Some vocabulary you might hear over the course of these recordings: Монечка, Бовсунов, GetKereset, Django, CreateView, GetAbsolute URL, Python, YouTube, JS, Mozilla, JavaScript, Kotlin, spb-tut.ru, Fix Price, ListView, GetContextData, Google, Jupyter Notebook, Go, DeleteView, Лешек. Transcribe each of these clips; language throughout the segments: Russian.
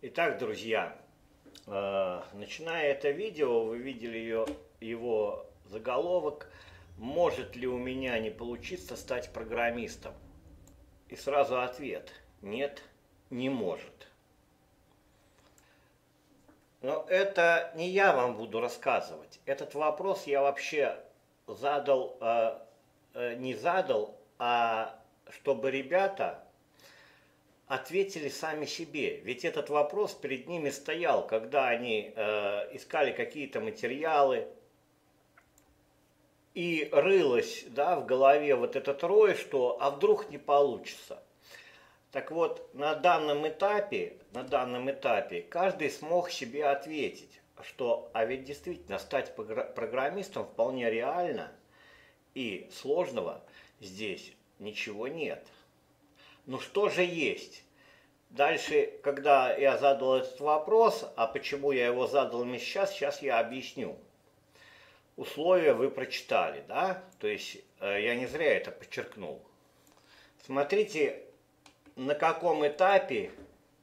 Итак, друзья, начиная это видео, вы видели его заголовок «Может ли у меня не получиться стать программистом?» И сразу ответ «Нет, не может». Но это не я вам буду рассказывать. Этот вопрос я вообще задал, чтобы ребята ответили сами себе. Ведь этот вопрос перед ними стоял, когда они искали какие-то материалы. И рылось, да, в голове вот этот рой, что «а вдруг не получится?». Так вот, на данном этапе каждый смог себе ответить, что «а ведь действительно стать программистом вполне реально, и сложного здесь ничего нет». Ну что же есть? Дальше, когда я задал этот вопрос, а почему я его задал мне сейчас я объясню. Условия вы прочитали, да? То есть я не зря это подчеркнул. Смотрите, на каком этапе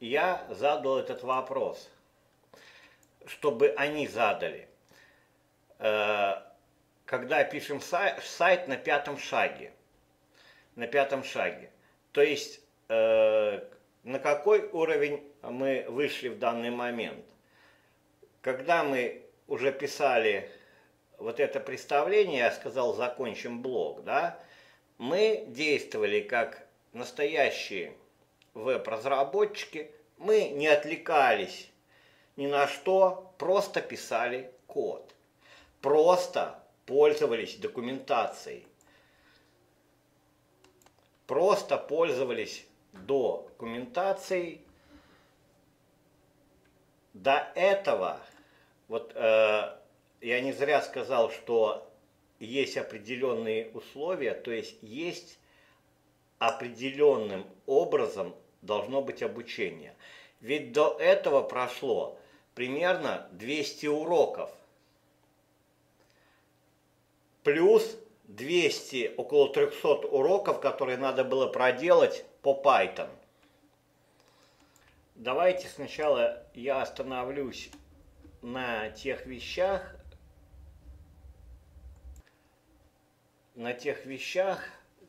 я задал этот вопрос, чтобы они задали. Когда пишем сайт на пятом шаге. На пятом шаге. То есть, на какой уровень мы вышли в данный момент? Когда мы уже писали вот это представление, я сказал, закончим блог, да, мы действовали как настоящие веб-разработчики, мы не отвлекались ни на что, просто писали код, просто пользовались документацией. Просто пользовались документацией. До этого, вот я не зря сказал, что есть определенные условия, то есть определенным образом должно быть обучение. Ведь до этого прошло примерно 200 уроков, плюс 200, около 300 уроков, которые надо было проделать по Python. Давайте сначала я остановлюсь на тех вещах,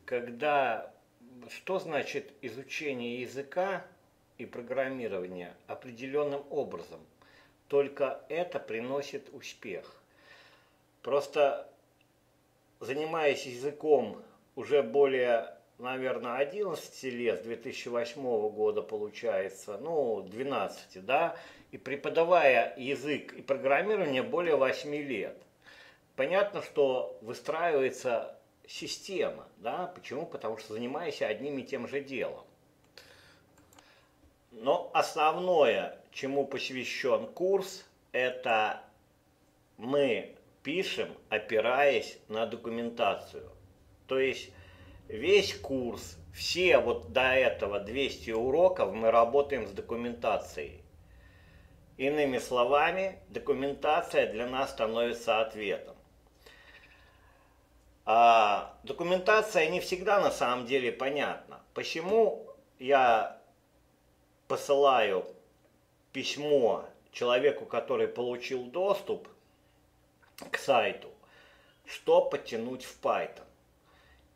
когда, что значит изучение языка и программирование определенным образом. Только это приносит успех. Просто занимаясь языком уже более, наверное, 11 лет, с 2008 года получается, ну, 12, да, и преподавая язык и программирование более 8 лет. Понятно, что выстраивается система, да, почему? Потому что занимаешься одним и тем же делом. Но основное, чему посвящен курс, это мы пишем, опираясь на документацию. То есть весь курс, все вот до этого 200 уроков мы работаем с документацией. Иными словами, документация для нас становится ответом. А документация не всегда на самом деле понятна. Почему я посылаю письмо человеку, который получил доступ к сайту, что подтянуть в Python.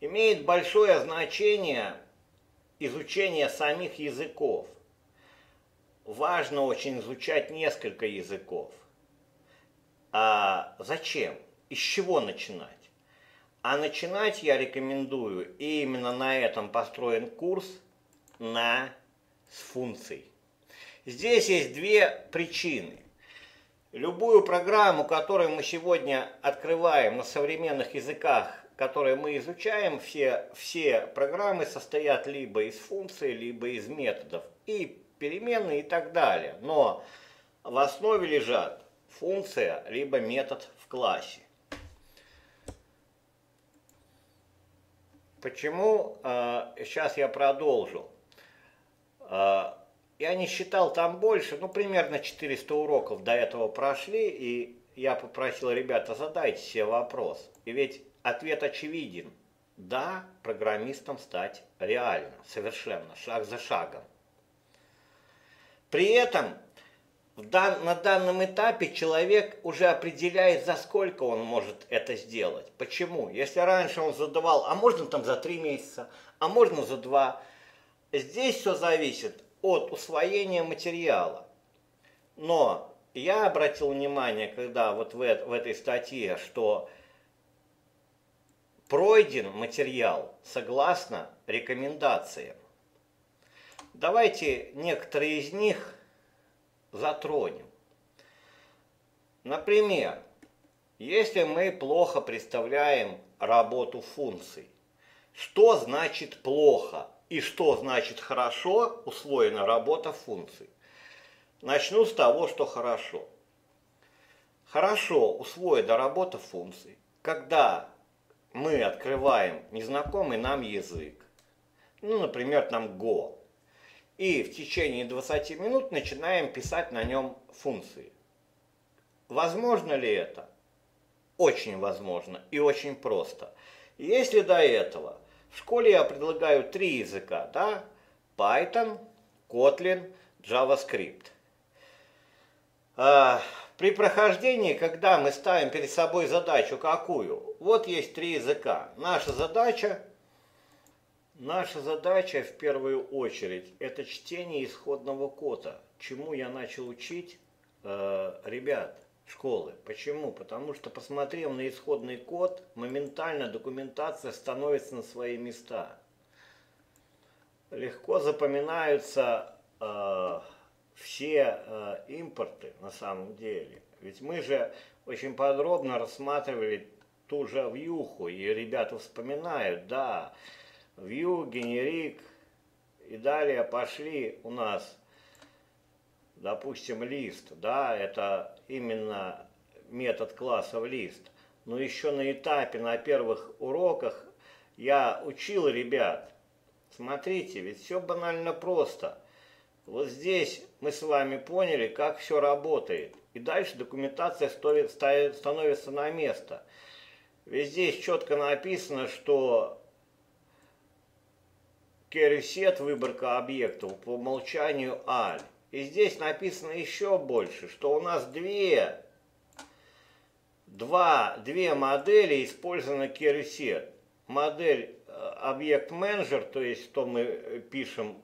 Имеет большое значение изучение самих языков. Важно очень изучать несколько языков. А зачем? Из чего начинать? А начинать я рекомендую, и именно на этом построен курс, с функций. Здесь есть две причины. Любую программу, которую мы сегодня открываем на современных языках, которые мы изучаем, все программы состоят либо из функций, либо из методов, и переменные, и так далее. Но в основе лежат функция, либо метод в классе. Почему? Сейчас я продолжу. Я не считал там больше, ну, примерно 400 уроков до этого прошли, и я попросил, ребята, задайте себе вопрос. И ведь ответ очевиден. Да, программистом стать реально, совершенно, шаг за шагом. При этом На данном этапе человек уже определяет, за сколько он может это сделать. Почему? Если раньше он задавал, а можно там за 3 месяца, а можно за 2. Здесь все зависит от усвоения материала. Но я обратил внимание, когда вот в этой статье, что пройден материал согласно рекомендациям. Давайте некоторые из них затронем. Например, если мы плохо представляем работу функций, что значит плохо и что значит хорошо усвоена работа функций? Начну с того, что хорошо. Хорошо усвоена работа функций, когда мы открываем незнакомый нам язык, ну, например, там Go, и в течение 20 минут начинаем писать на нем функции. Возможно ли это? Очень возможно и очень просто. Если до этого в школе я предлагаю 3 языка, да? Python, Kotlin, JavaScript. При прохождении, когда мы ставим перед собой задачу какую? Вот есть 3 языка. Наша задача в первую очередь это чтение исходного кода, чему я начал учить ребят школы. Почему? Потому что, посмотрев на исходный код, моментально документация становится на свои места. Легко запоминаются все импорты на самом деле. Ведь мы же очень подробно рассматривали ту же вьюху, и ребята вспоминают, да, View, генерик, и далее пошли у нас, допустим, лист, да, это именно метод классов лист. Но еще на этапе, на первых уроках я учил ребят, смотрите, ведь все банально просто. Вот здесь мы с вами поняли, как все работает, и дальше документация становится на место. Ведь здесь четко написано, что кересет, выборка объектов, по умолчанию аль. И здесь написано еще больше, что у нас две модели использованы кересет. Модель объект менеджер, то есть что мы пишем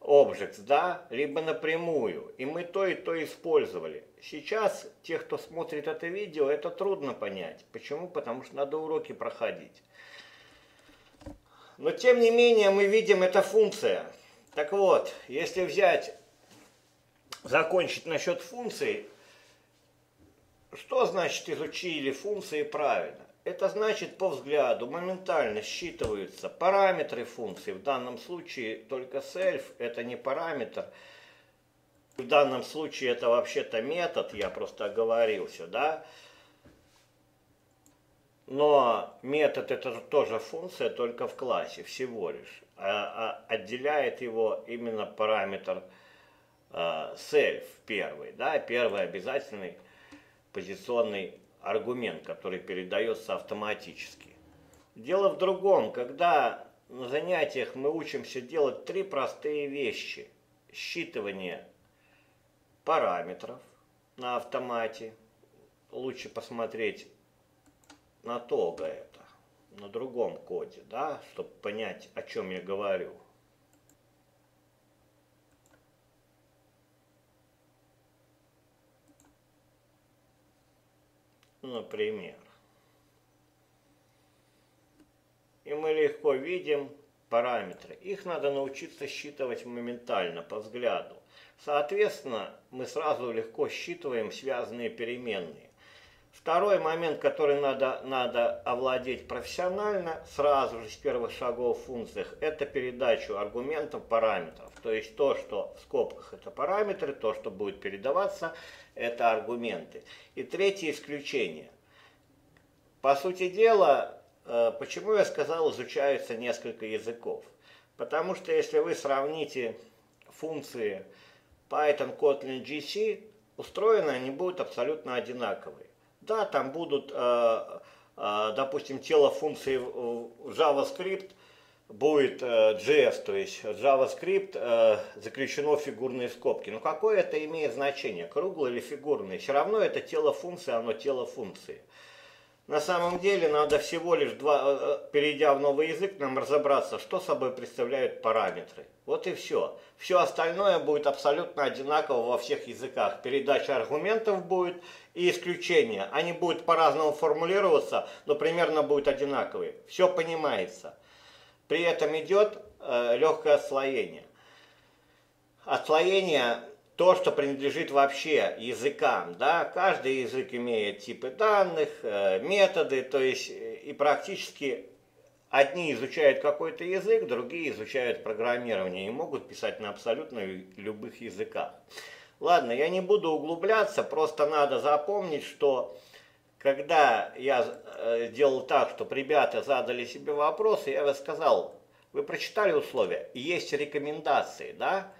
objects, да, либо напрямую. И мы то и то использовали. Сейчас те, кто смотрит это видео, это трудно понять. Почему? Потому что надо уроки проходить. Но тем не менее мы видим, это функция. Так вот, если взять, закончить насчет функций, что значит изучили функции правильно? Это значит, по взгляду моментально считываются параметры функции. В данном случае только self, это не параметр. В данном случае это вообще-то метод, я просто оговорился, да? Но метод это тоже функция, только в классе всего лишь. Отделяет его именно параметр self первый, да, первый обязательный позиционный аргумент, который передается автоматически. Дело в другом, когда на занятиях мы учимся делать 3 простые вещи. Считывание параметров на автомате, лучше посмотреть на того это, на другом коде, да, чтобы понять, о чем я говорю. Например. И мы легко видим параметры. Их надо научиться считывать моментально, по взгляду. Соответственно, мы сразу легко считываем связанные переменные. Второй момент, который надо овладеть профессионально, сразу же с первых шагов в функциях, это передачу аргументов параметров. То есть то, что в скобках это параметры, то, что будет передаваться, это аргументы. И третье исключение. По сути дела, почему я сказал, изучаются несколько языков? Потому что если вы сравните функции Python, Kotlin, GC, устроены они будут абсолютно одинаковые. Да, там будут, допустим, тело функции JavaScript будет JS, то есть JavaScript, заключено в фигурные скобки. Но какое это имеет значение, круглое или фигурное? Все равно это тело функции, оно тело функции. На самом деле надо всего лишь, перейдя в новый язык, нам разобраться, что собой представляют параметры. Вот и все. Все остальное будет абсолютно одинаково во всех языках. Передача аргументов будет и исключения. Они будут по-разному формулироваться, но примерно будут одинаковые. Все понимается. При этом идет легкое отслоение. Отслоение — то, что принадлежит вообще языкам, да, каждый язык имеет типы данных, методы, то есть и практически одни изучают какой-то язык, другие изучают программирование и могут писать на абсолютно любых языках. Ладно, я не буду углубляться, просто надо запомнить, что когда я делал так, что ребята задали себе вопросы, я сказал: вы прочитали условия, есть рекомендации, да?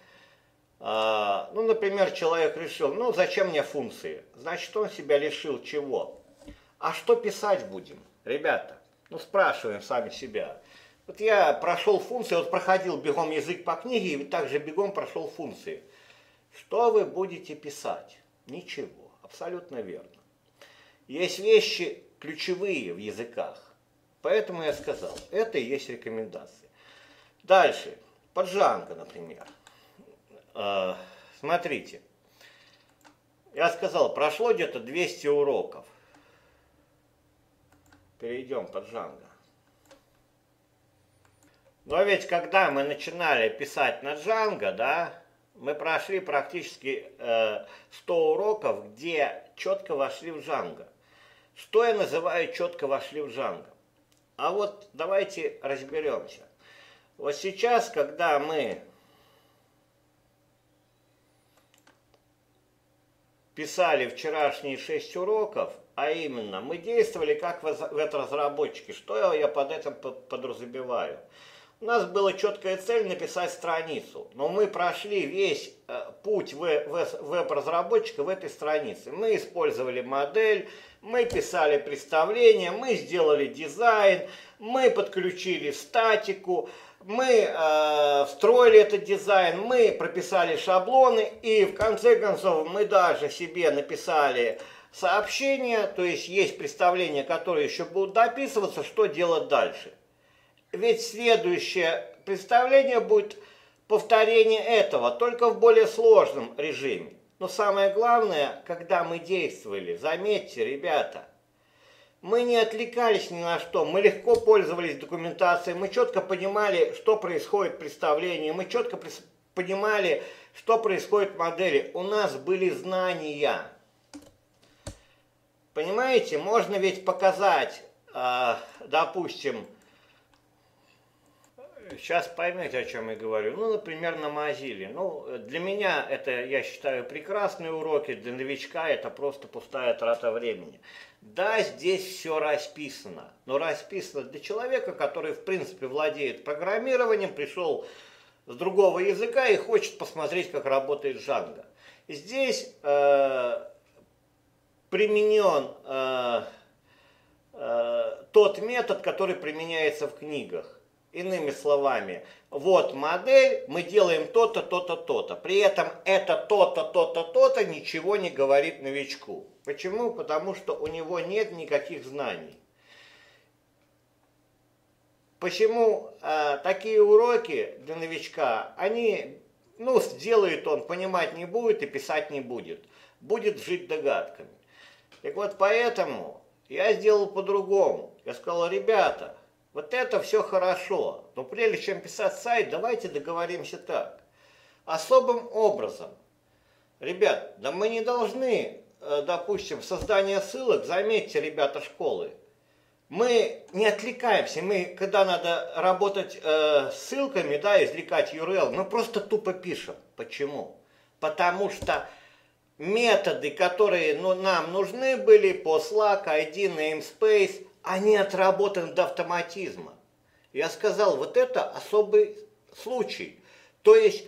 Ну, например, человек решил, ну, зачем мне функции? Значит, он себя лишил чего? А что писать будем, ребята? Ну, спрашиваем сами себя. Вот я прошел функции, вот проходил бегом язык по книге и также бегом прошел функции. Что вы будете писать? Ничего, абсолютно верно. Есть вещи ключевые в языках, поэтому я сказал, это и есть рекомендации. Дальше, по Django, например. Смотрите, я сказал, прошло где-то 200 уроков. Перейдем под Django. Но ведь когда мы начинали писать на Django, да, мы прошли практически 100 уроков, где четко вошли в Django. Что я называю четко вошли в Django? А вот давайте разберемся. Вот сейчас, когда мы писали вчерашние 6 уроков, а именно мы действовали как веб-разработчики. Что я под этим подразумеваю? У нас была четкая цель написать страницу, но мы прошли весь путь веб-разработчика в этой странице. Мы использовали модель, мы писали представление, мы сделали дизайн, мы подключили статику, мы встроили этот дизайн, мы прописали шаблоны и в конце концов мы даже себе написали сообщение, то есть есть представления, которые еще будут дописываться, что делать дальше. Ведь следующее представление будет повторение этого, только в более сложном режиме. Но самое главное, когда мы действовали, заметьте, ребята, мы не отвлекались ни на что, мы легко пользовались документацией, мы четко понимали, что происходит в представлении, мы четко понимали, что происходит в модели. У нас были знания. Понимаете, можно ведь показать, допустим, сейчас поймете, о чем я говорю. Ну, например, на Mozilla. Ну, для меня это, я считаю, прекрасные уроки, для новичка это просто пустая трата времени. Да, здесь все расписано, но расписано для человека, который, в принципе, владеет программированием, пришел с другого языка и хочет посмотреть, как работает Django. Здесь применен тот метод, который применяется в книгах. Иными словами, вот модель, мы делаем то-то, то-то, то-то. При этом это то-то, то-то, то-то ничего не говорит новичку. Почему? Потому что у него нет никаких знаний. Почему такие уроки для новичка, они, ну, сделает он, понимать не будет и писать не будет. Будет жить догадками. Так вот, поэтому я сделал по-другому. Я сказал: ребята, вот это все хорошо, но прежде чем писать сайт, давайте договоримся так. Особым образом, ребят, да мы не должны, допустим, создание ссылок, заметьте, ребята школы, мы не отвлекаемся, мы, когда надо работать ссылками, да, извлекать URL, мы просто тупо пишем. Почему? Потому что методы, которые, ну, нам нужны были по Slack, ID, namespace, они отработаны до автоматизма. Я сказал, вот это особый случай. То есть,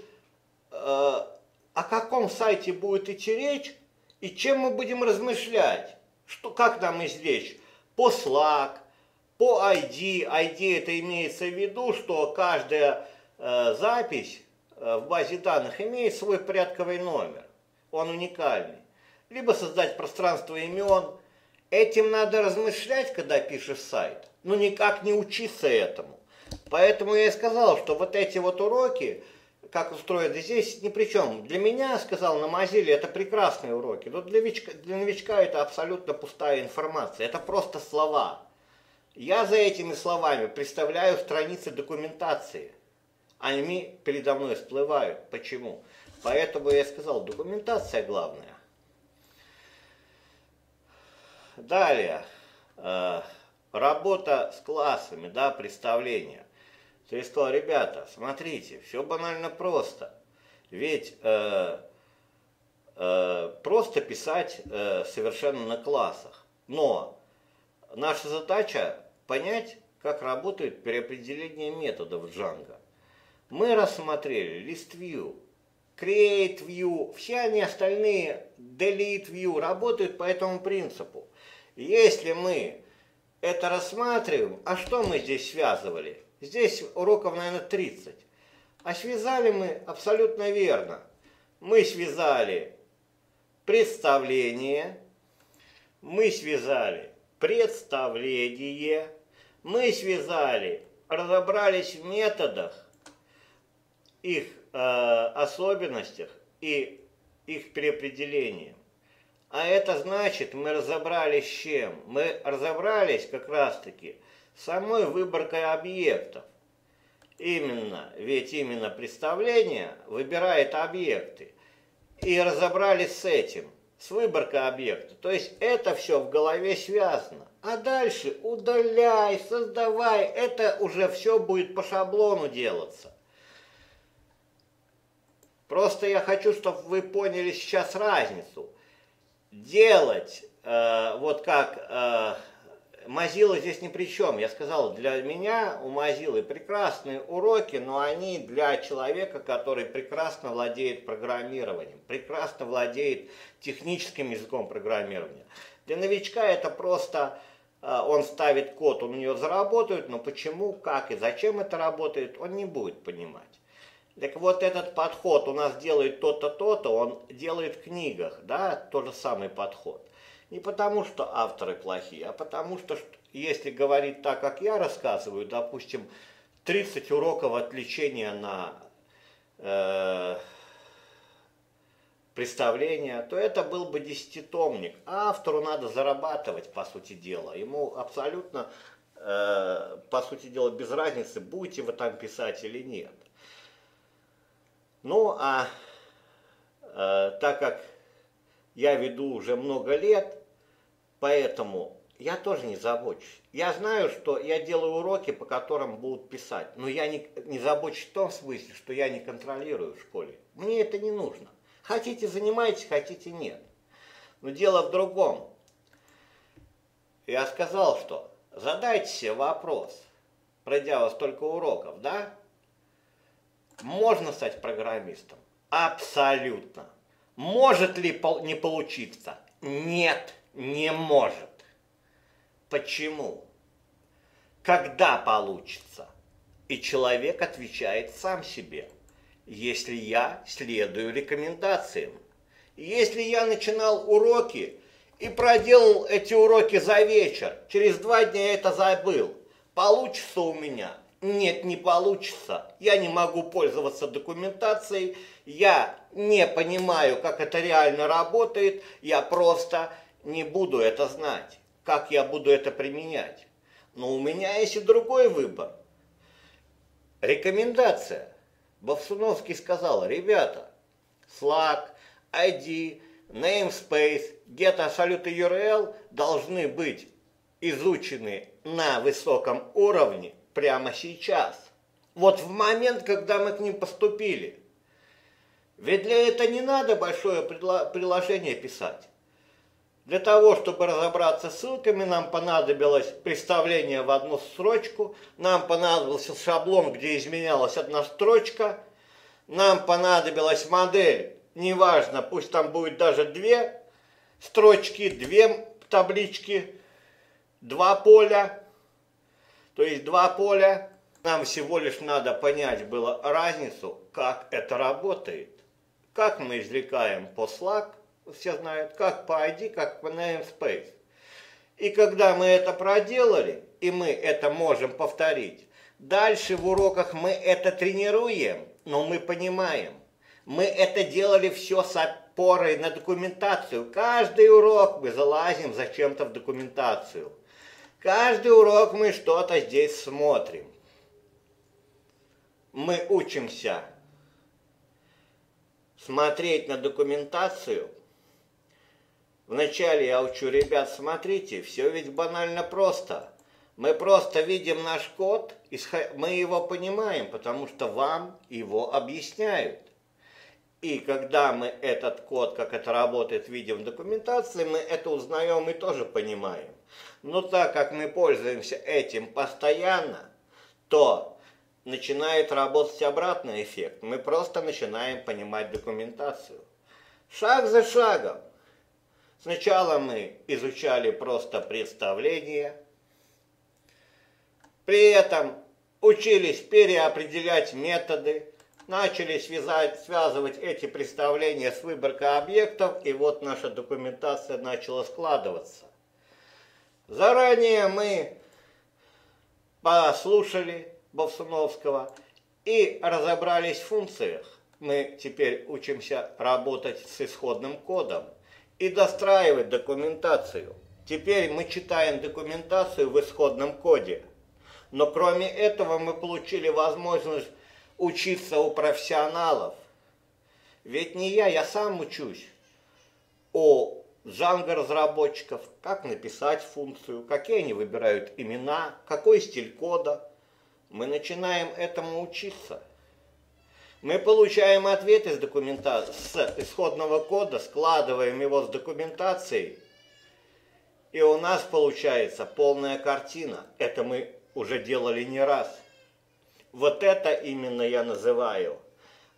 о каком сайте будет идти речь, и чем мы будем размышлять, что, как нам извлечь по Slack, По ID, ID это имеется в виду, что каждая запись в базе данных имеет свой порядковый номер, он уникальный. Либо создать пространство имен. Этим надо размышлять, когда пишешь сайт, но никак не учиться этому. Поэтому я и сказал, что вот эти вот уроки, как устроены здесь, ни при чем. Для меня, сказал, на Mozilla это прекрасные уроки, но для новичка это абсолютно пустая информация, это просто слова. Я за этими словами представляю страницы документации, они передо мной всплывают. Почему? Поэтому я сказал, документация главная. Далее, работа с классами, да, представление. То есть сказал, ребята, смотрите, все банально просто. Ведь просто писать совершенно на классах. Но наша задача понять, как работает переопределение методов Django. Мы рассмотрели ListView, CreateView, все они остальные, DeleteView работают по этому принципу. Если мы это рассматриваем, а что мы здесь связывали? Здесь уроков, наверное, 30. А связали мы абсолютно верно. Мы связали представление, мы связали представление, мы связали, разобрались в методах, их особенностях и их переопределении. А это значит, мы разобрались с чем? Мы разобрались как раз-таки с самой выборкой объектов. Именно, ведь именно представление выбирает объекты. И разобрались с этим, с выборкой объекта. То есть это все в голове связано. А дальше удаляй, создавай, это уже все будет по шаблону делаться. Просто я хочу, чтобы вы поняли сейчас разницу. Делать, вот как Mozilla здесь ни при чем. Я сказал, для меня у Mozilla прекрасные уроки, но они для человека, который прекрасно владеет программированием, прекрасно владеет техническим языком программирования. Для новичка это просто он ставит код, он у него заработает, но почему, как и зачем это работает, он не будет понимать. Так вот, этот подход у нас делает то-то, то-то, он делает в книгах, да, тот же самый подход. Не потому, что авторы плохие, а потому, что, если говорить так, как я рассказываю, допустим, 30 уроков отвлечения на представление, то это был бы 10-томник. А автору надо зарабатывать, по сути дела, ему абсолютно, по сути дела, без разницы, будете вы там писать или нет. Ну, а так как я веду уже много лет, поэтому я тоже не забочусь. Я знаю, что я делаю уроки, по которым будут писать, но я не забочусь в том смысле, что я не контролирую в школе. Мне это не нужно. Хотите занимайтесь, хотите нет. Но дело в другом. Я сказал, что задайте себе вопрос, пройдя вот столько уроков, да? Можно стать программистом? Абсолютно. Может ли не получиться? Нет, не может. Почему? Когда получится? И человек отвечает сам себе. Если я следую рекомендациям. Если я начинал уроки и проделал эти уроки за вечер, через 2 дня я это забыл, получится у меня? Нет, не получится. Я не могу пользоваться документацией, я не понимаю, как это реально работает, я просто не буду это знать, как я буду это применять. Но у меня есть и другой выбор. Рекомендация. Бовсуновский сказал, ребята, Slack, ID, Namespace, GetAbsolute URL должны быть изучены на высоком уровне, прямо сейчас, вот в момент, когда мы к ним поступили. Ведь для этого не надо большое приложение писать. Для того, чтобы разобраться с ссылками, нам понадобилось представление в одну строчку, нам понадобился шаблон, где изменялась одна строчка, нам понадобилась модель, неважно, пусть там будет даже 2 строчки, 2 таблички, 2 поля. То есть два поля. Нам всего лишь надо понять было разницу, как это работает. Как мы извлекаем по Slack, все знают, как по ID, как по namespace. И когда мы это проделали, и мы это можем повторить, дальше в уроках мы это тренируем, но мы понимаем. Мы это делали все с опорой на документацию. Каждый урок мы залазим зачем-то в документацию. Каждый урок мы что-то здесь смотрим. Мы учимся смотреть на документацию. Вначале я учу ребят, смотрите, все ведь банально просто. Мы просто видим наш код, мы его понимаем, потому что вам его объясняют. И когда мы этот код, как это работает, видим в документации, мы это узнаем и тоже понимаем. Но так как мы пользуемся этим постоянно, то начинает работать обратный эффект. Мы просто начинаем понимать документацию. Шаг за шагом. Сначала мы изучали просто представление. При этом учились переопределять методы. Начали связывать эти представления с выборкой объектов. И вот наша документация начала складываться. Заранее мы послушали Бовсуновского и разобрались в функциях. Мы теперь учимся работать с исходным кодом и достраивать документацию. Теперь мы читаем документацию в исходном коде. Но кроме этого мы получили возможность учиться у профессионалов. Ведь не я, я сам учусь у Django разработчиков, как написать функцию, какие они выбирают имена, какой стиль кода. Мы начинаем этому учиться. Мы получаем ответ из документации, с исходного кода, складываем его с документацией. И у нас получается полная картина. Это мы уже делали не раз. Вот это именно я называю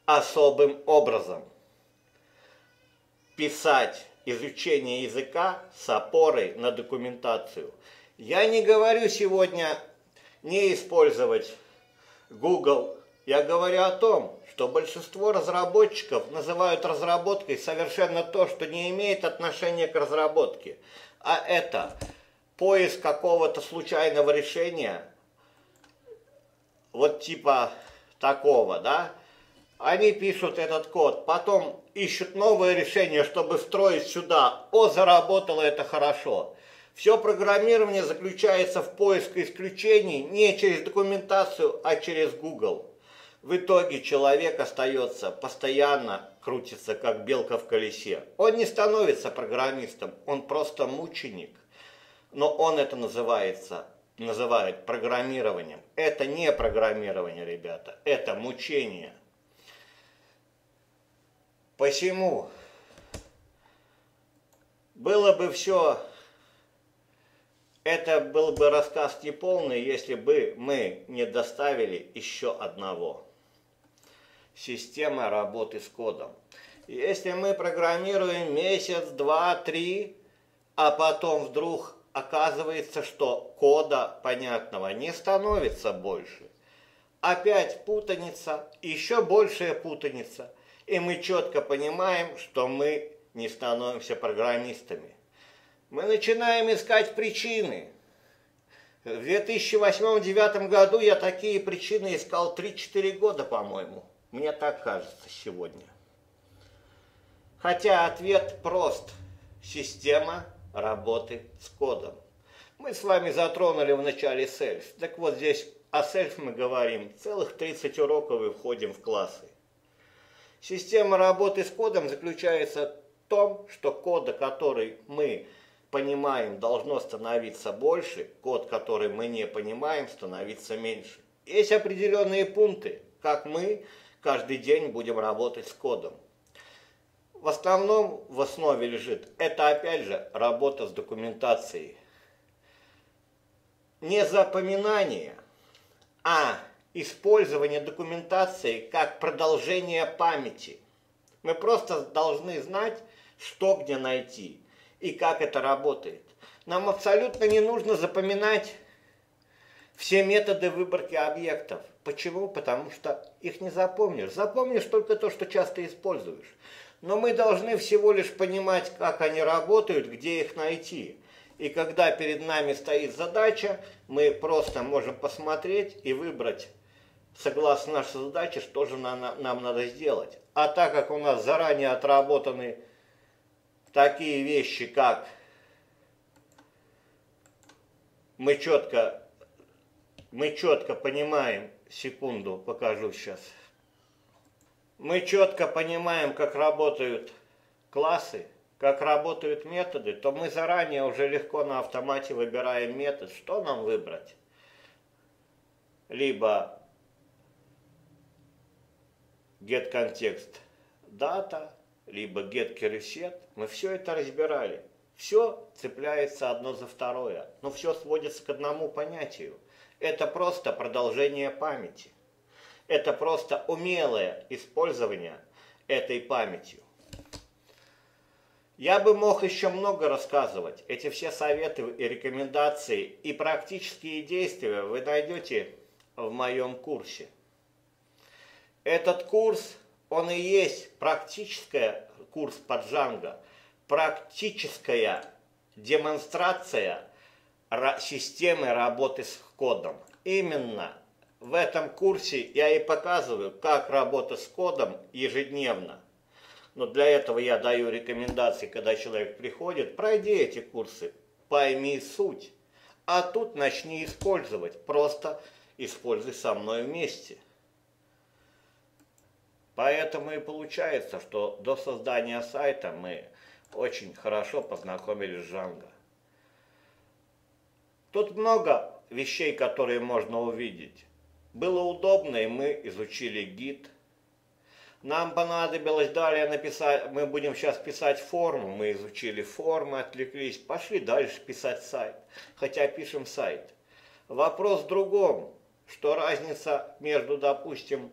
особым образом. Писать изучение языка с опорой на документацию. Я не говорю сегодня не использовать Google. Я говорю о том, что большинство разработчиков называют разработкой совершенно то, что не имеет отношения к разработке. А это поиск какого-то случайного решения, вот типа такого, да? Они пишут этот код, потом ищут новое решение, чтобы встроить сюда. О, заработало это хорошо. Все программирование заключается в поиске исключений не через документацию, а через Google. В итоге человек остается, постоянно крутится, как белка в колесе. Он не становится программистом, он просто мученик. Но он это называет программированием. Это не программирование, ребята, это мучение. Посему было бы все... Это был бы рассказ неполный, если бы мы не доставили еще одного. Система работы с кодом. Если мы программируем месяц, два, три, а потом вдруг оказывается, что кода понятного не становится больше. Опять путаница, еще большая путаница. И мы четко понимаем, что мы не становимся программистами. Мы начинаем искать причины. В 2008-2009 году я такие причины искал 3-4 года, по-моему. Мне так кажется сегодня. Хотя ответ прост. Система работы с кодом. Мы с вами затронули в начале self. Так вот здесь о self мы говорим. Целых 30 уроков и входим в классы. Система работы с кодом заключается в том, что кода, который мы понимаем, должно становиться больше, код, который мы не понимаем, становится меньше. Есть определенные пункты, как мы каждый день будем работать с кодом. В основном в основе лежит, это опять же работа с документацией. Не запоминание, а использование документации как продолжение памяти. Мы просто должны знать, что где найти. И как это работает. Нам абсолютно не нужно запоминать Все методы выборки объектов. Почему? Потому что их не запомнишь. Запомнишь только то, что часто используешь. Но мы должны всего лишь понимать, как они работают, где их найти. И когда перед нами стоит задача, мы просто можем посмотреть и выбрать, согласно нашей задаче, что же нам надо сделать. А так как у нас заранее отработаны такие вещи, как мы четко понимаем, секунду покажу сейчас, мы четко понимаем, как работают классы, как работают методы, то мы заранее уже легко на автомате выбираем метод, что нам выбрать. Либо GetContextData, либо GetKereset. Мы все это разбирали. Все цепляется одно за второе, но все сводится к одному понятию. Это просто продолжение памяти. Это просто умелое использование этой памяти. Я бы мог еще много рассказывать. Эти все советы и рекомендации и практические действия вы найдете в моем курсе. Этот курс, он и есть практическая, курс по Django, практическая демонстрация системы работы с кодом. Именно в этом курсе я и показываю, как работа с кодом ежедневно. Но для этого я даю рекомендации, когда человек приходит, пройди эти курсы, пойми суть, а тут начни использовать, просто используй со мной вместе. Поэтому и получается, что до создания сайта мы очень хорошо познакомились с Django. Тут много вещей, которые можно увидеть. Было удобно, и мы изучили гид. Нам понадобилось далее написать, мы будем сейчас писать форму, мы изучили формы, отвлеклись, пошли дальше писать сайт, хотя пишем сайт. Вопрос в другом, что разница между, допустим,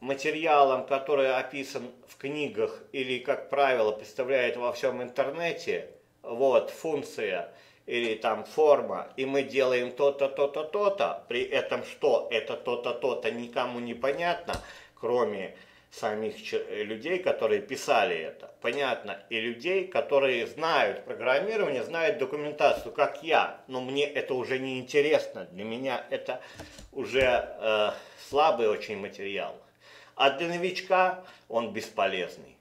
материалом, который описан в книгах или, как правило, представляет во всем интернете, вот, функция или там форма, и мы делаем то-то, то-то, то-то, при этом что это то-то, то-то никому не понятно, кроме самих людей, которые писали это, понятно, и людей, которые знают программирование, знают документацию, как я, но мне это уже не интересно, для меня это уже слабый очень материал, а для новичка он бесполезный.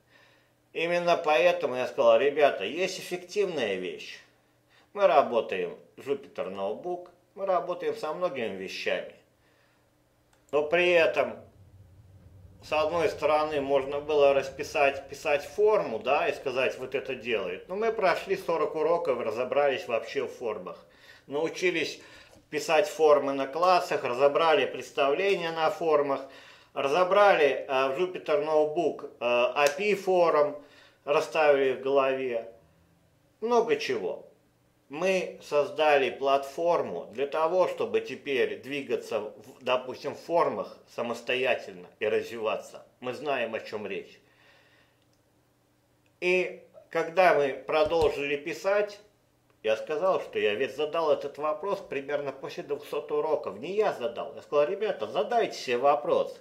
Именно поэтому я сказал, ребята, есть эффективная вещь, мы работаем с Jupyter Notebook, мы работаем со многими вещами, но при этом с одной стороны, можно было расписать, писать форму, да, и сказать, вот это делает. Но мы прошли 40 уроков, разобрались вообще в формах. Научились писать формы на классах, разобрали представления на формах, разобрали в Jupyter Notebook API форм, расставили в голове. Много чего. Мы создали платформу для того, чтобы теперь двигаться, допустим, в формах самостоятельно и развиваться. Мы знаем, о чем речь. И когда мы продолжили писать, я сказал, что я ведь задал этот вопрос примерно после 200 уроков. Не я задал. Я сказал, ребята, задайте себе вопрос,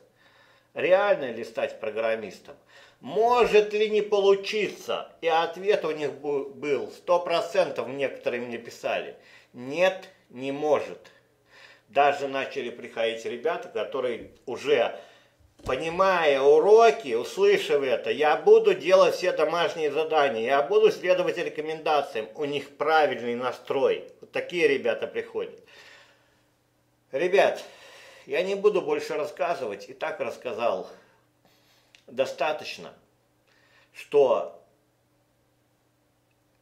реально ли стать программистом. Может ли не получиться? И ответ у них был 100%, некоторые мне писали. Нет, не может. Даже начали приходить ребята, которые уже, понимая уроки, услышав это, я буду делать все домашние задания, я буду следовать рекомендациям. У них правильный настрой. Вот такие ребята приходят. Ребят, я не буду больше рассказывать, и так рассказал. Достаточно, что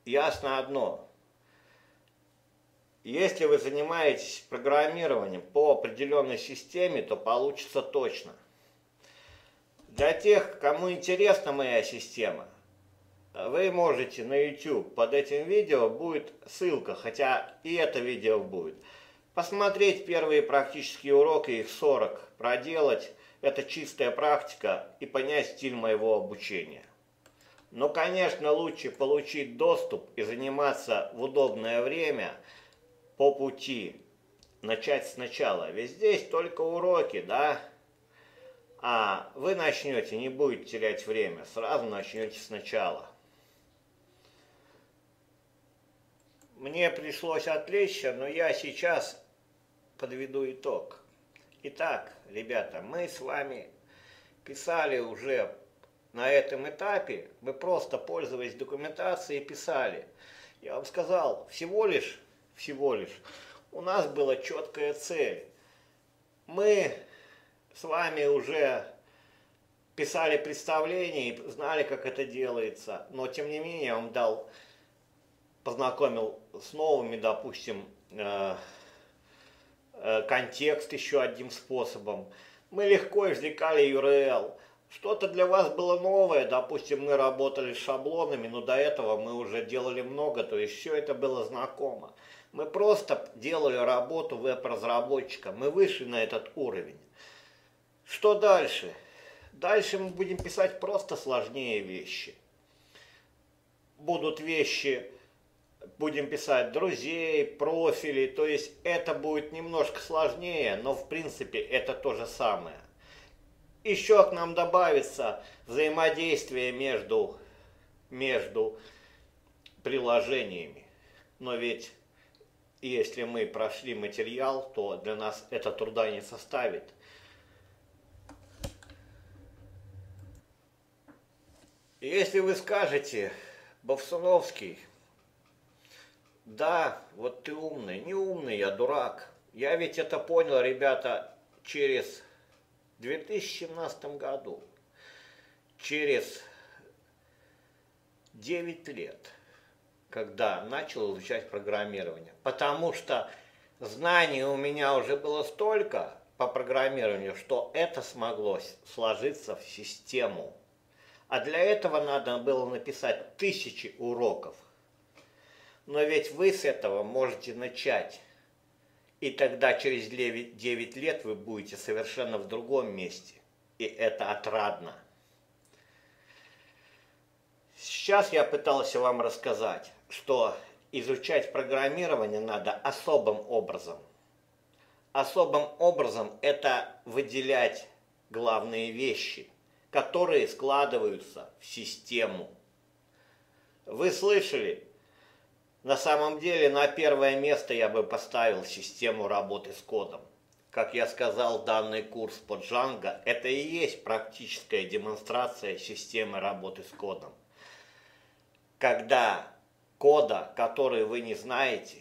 ясно одно, если вы занимаетесь программированием по определенной системе, то получится точно. Для тех, кому интересна моя система, вы можете на YouTube, под этим видео будет ссылка, хотя и это видео будет, посмотреть первые практические уроки, их 40, проделать. Это чистая практика и понять стиль моего обучения. Но, конечно, лучше получить доступ и заниматься в удобное время по пути начать сначала. Ведь здесь только уроки, да? А вы начнете, не будете терять время, сразу начнете сначала. Мне пришлось отвлечься, но я сейчас подведу итог. Итак, ребята, мы с вами писали уже на этом этапе, мы просто пользовались документацией и писали. Я вам сказал, всего лишь, у нас была четкая цель. Мы с вами уже писали представление и знали, как это делается, но тем не менее я вам дал, познакомил с новыми, допустим, контекст еще одним способом. Мы легко извлекали URL. Что-то для вас было новое, допустим, мы работали с шаблонами, но до этого мы уже делали много, то есть все это было знакомо. Мы просто делали работу веб-разработчика, мы вышли на этот уровень. Что дальше? Дальше мы будем писать просто сложнее вещи. Будут вещи... Будем писать друзей, профили, то есть это будет немножко сложнее, но в принципе это то же самое. Еще к нам добавится взаимодействие между приложениями. Но ведь если мы прошли материал, то для нас это труда не составит. Если вы скажете, Бовсуновский... Да, вот ты умный. Не умный, я дурак. Я ведь это понял, ребята, через 2017 году. Через 9 лет, когда начал изучать программирование. Потому что знаний у меня уже было столько по программированию, что это смогло сложиться в систему. А для этого надо было написать 1000 уроков. Но ведь вы с этого можете начать. И тогда через 9 лет вы будете совершенно в другом месте. И это отрадно. Сейчас я пытался вам рассказать, что изучать программирование надо особым образом. Особым образом это выделять главные вещи, которые складываются в систему. Вы слышали? На самом деле, на первое место я бы поставил систему работы с кодом. Как я сказал, данный курс по Django – это и есть практическая демонстрация системы работы с кодом. Когда кода, который вы не знаете,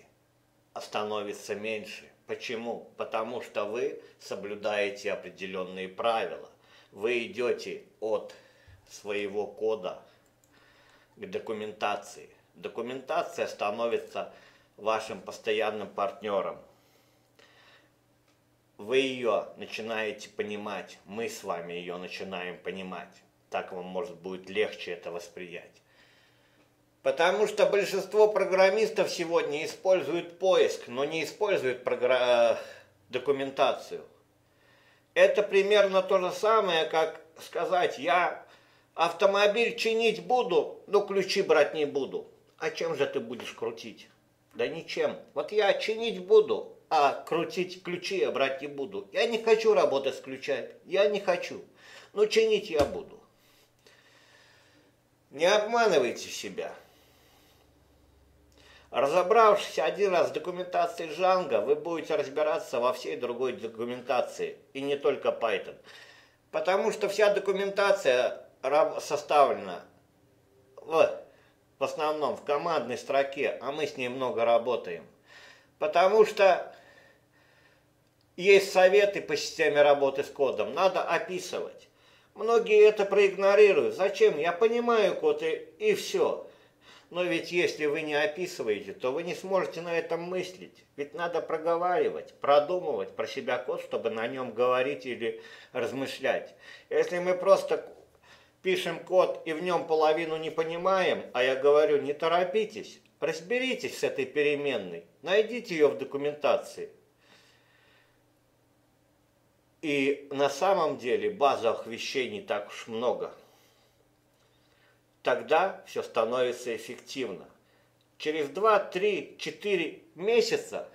становится меньше. Почему? Потому что вы соблюдаете определенные правила. Вы идете от своего кода к документации. Документация становится вашим постоянным партнером. Вы ее начинаете понимать, мы с вами ее начинаем понимать. Так вам, может, будет легче это восприять. Потому что большинство программистов сегодня используют поиск, но не используют документацию. Это примерно то же самое, как сказать, я автомобиль чинить буду, но ключи брать не буду. А чем же ты будешь крутить? Да ничем. Вот я чинить буду, а крутить ключи я брать не буду. Я не хочу работать с ключами. Я не хочу. Но чинить я буду. Не обманывайте себя. Разобравшись один раз с документацией Django, вы будете разбираться во всей другой документации. И не только Python. Потому что вся документация составлена в основном в командной строке, а мы с ней много работаем. Потому что есть советы по системе работы с кодом, надо описывать. Многие это проигнорируют. Зачем? Я понимаю код и все. Но ведь если вы не описываете, то вы не сможете на этом мыслить. Ведь надо проговаривать, продумывать про себя код, чтобы на нем говорить или размышлять. Если мы просто... пишем код и в нем половину не понимаем, а я говорю, не торопитесь, разберитесь с этой переменной, найдите ее в документации. И на самом деле базовых вещей не так уж много. Тогда все становится эффективно. Через 2, 3, 4 месяца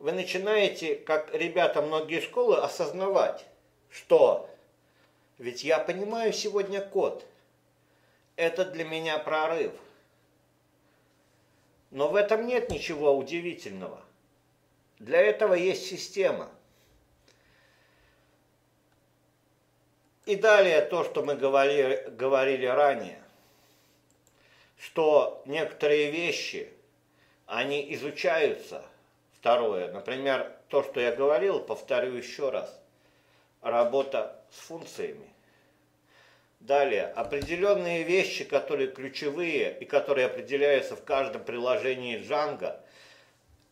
вы начинаете, как ребята многие школы, осознавать, что ведь я понимаю сегодня код. Это для меня прорыв. Но в этом нет ничего удивительного. Для этого есть система. И далее то, что мы говорили ранее, что некоторые вещи, они изучаются. Второе, например, то, что я говорил, повторю еще раз. Работа с функциями. Далее, определенные вещи, которые ключевые и которые определяются в каждом приложении Django,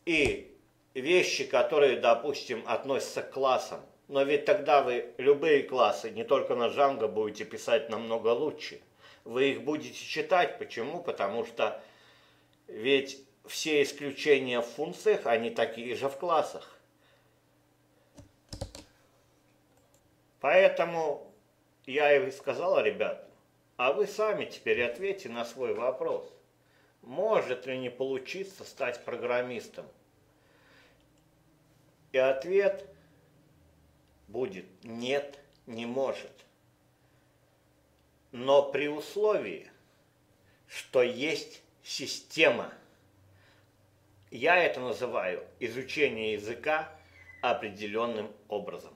и вещи, которые, допустим, относятся к классам. Но ведь тогда вы любые классы, не только на Django, будете писать намного лучше. Вы их будете читать. Почему? Потому что ведь все исключения в функциях, они такие же в классах. Поэтому я и сказал, ребят, а вы сами теперь ответьте на свой вопрос. Может ли не получиться стать программистом? И ответ будет нет, не может. Но при условии, что есть система. Я это называю изучение языка определенным образом.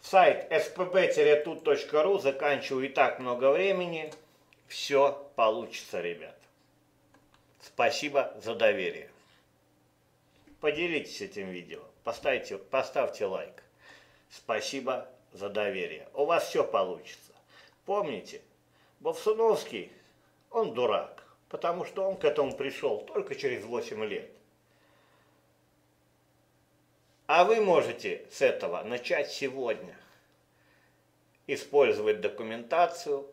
Сайт spb-tut.ru, заканчиваю и так много времени. Все получится, ребят. Спасибо за доверие. Поделитесь этим видео, поставьте лайк. Спасибо за доверие. У вас все получится. Помните, Бовсуновский, он дурак. Потому что он к этому пришел только через 8 лет. А вы можете с этого начать сегодня. Использовать документацию,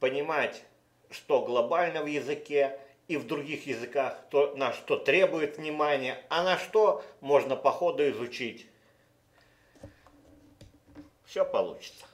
понимать, что глобально в языке и в других языках, то, на что требует внимания, а на что можно по ходу изучить. Все получится.